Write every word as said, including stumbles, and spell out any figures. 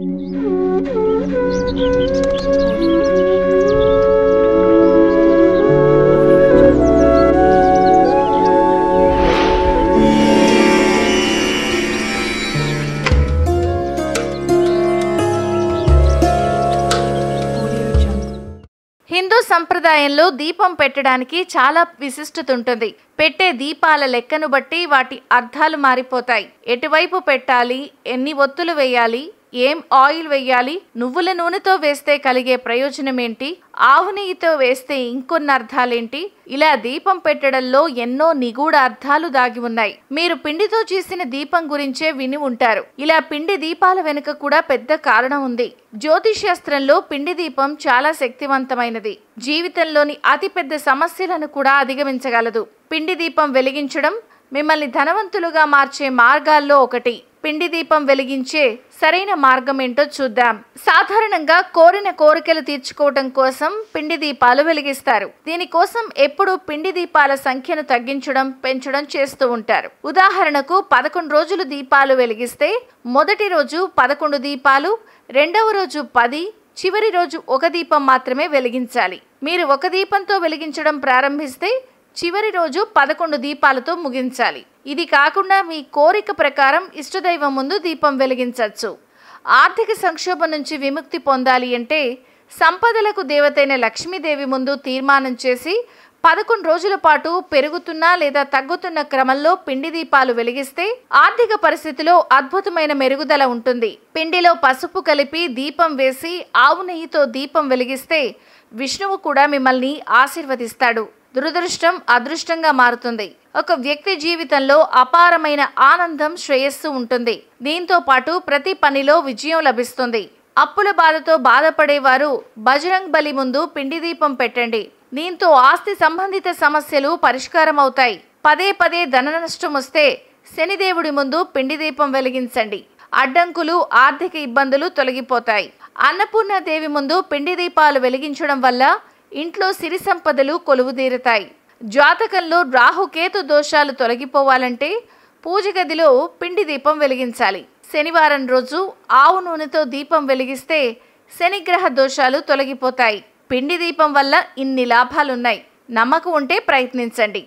హిందూ సంప్రదాయంలో దీపం పెట్టడానికి చాలా విశిష్టత ఉంటుంది. పెట్టే దీపాల లెక్కను బట్టి వాటి అర్థాలు మారిపోతాయి. ఎటువైపు పెట్టాలి, ఎన్ని ఒత్తులు వేయాలి, ఏం ఆయిల్ వేయాలి, నువ్వుల నూనెతో వేస్తే కలిగే ప్రయోజనం ఏంటి, ఆవు నెయ్యితో వేస్తే ఇంకొన్ని అర్థాలేంటి, ఇలా దీపం పెట్టడంలో ఎన్నో నిగూఢ అర్థాలు దాగి ఉన్నాయి. మీరు పిండితో చేసిన దీపం గురించే విని ఉంటారు. ఇలా పిండి దీపాల వెనుక కూడా పెద్ద కారణం ఉంది. జ్యోతిశాస్త్రంలో పిండి దీపం చాలా శక్తివంతమైనది. జీవితంలోని అతిపెద్ద సమస్యలను కూడా అధిగమించగలదు. పిండి దీపం వెలిగించడం మిమ్మల్ని ధనవంతులుగా మార్చే మార్గాల్లో ఒకటి. పిండి దీపం వెలిగించే సరైన మార్గం ఏంటో చూద్దాం. సాధారణంగా కోరిన కోరికలు తీర్చుకోవటం కోసం పిండి దీపాలు వెలిగిస్తారు. దీనికోసం ఎప్పుడూ పిండి దీపాల సంఖ్యను తగ్గించడం, పెంచడం చేస్తూ ఉంటారు. ఉదాహరణకు పదకొండు రోజులు దీపాలు వెలిగిస్తే మొదటి రోజు పదకొండు దీపాలు, రెండవ రోజు పది, చివరి రోజు ఒక దీపం మాత్రమే వెలిగించాలి. మీరు ఒక దీపంతో వెలిగించడం ప్రారంభిస్తే చివరి రోజు పదకొండు దీపాలతో ముగించాలి. ఇది కాకుండా మీ కోరిక ప్రకారం ఇష్టదైవం ముందు దీపం వెలిగించవచ్చు. ఆర్థిక సంక్షోభం నుంచి విముక్తి పొందాలి అంటే సంపదలకు దేవతైన లక్ష్మీదేవి ముందు తీర్మానం చేసి పదకొండు రోజుల పాటు పెరుగుతున్న లేదా తగ్గుతున్న క్రమంలో పిండి దీపాలు వెలిగిస్తే ఆర్థిక పరిస్థితిలో అద్భుతమైన మెరుగుదల ఉంటుంది. పిండిలో పసుపు కలిపి దీపం వేసి ఆవు నెయ్యితో దీపం వెలిగిస్తే విష్ణువు కూడా మిమ్మల్ని ఆశీర్వదిస్తాడు. దురదృష్టం అదృష్టంగా మారుతుంది. ఒక వ్యక్తి జీవితంలో అపారమైన ఆనందం, శ్రేయస్సు ఉంటుంది. దీంతో పాటు ప్రతి పనిలో విజయం లభిస్తుంది. అప్పుల బాధతో బాధపడేవారు బజరంగ్ బలి ముందు పిండి దీపం పెట్టండి. దీంతో ఆస్తి సంబంధిత సమస్యలు పరిష్కారం అవుతాయి. పదే పదే ధన నష్టం వస్తే శనిదేవుడి ముందు పిండి దీపం వెలిగించండి. అడ్డంకులు, ఆర్థిక ఇబ్బందులు తొలగిపోతాయి. అన్నపూర్ణాదేవి ముందు పిండి దీపాలు వెలిగించడం వల్ల ఇంట్లో సిరి సంపదలు కొలువుదీరుతాయి. జాతకంలో రాహుకేతు దోషాలు తొలగిపోవాలంటే పూజ గదిలో పిండి దీపం వెలిగించాలి. శనివారం రోజు ఆవు నూనెతో దీపం వెలిగిస్తే శనిగ్రహ దోషాలు తొలగిపోతాయి. పిండి దీపం వల్ల ఇన్ని లాభాలున్నాయి. నమ్మకం ఉంటే ప్రయత్నించండి.